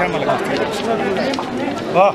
Cámara. Va.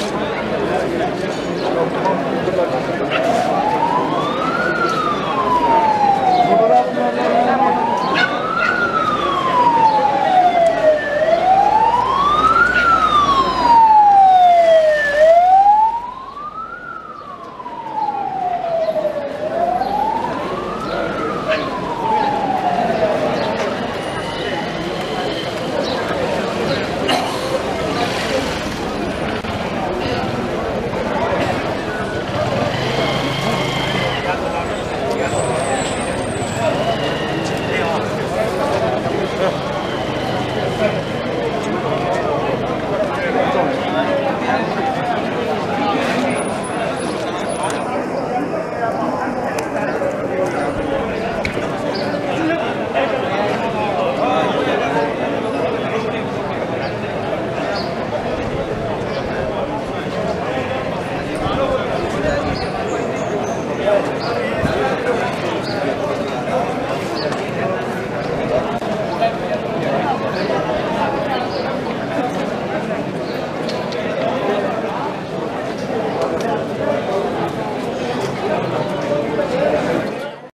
Gracias.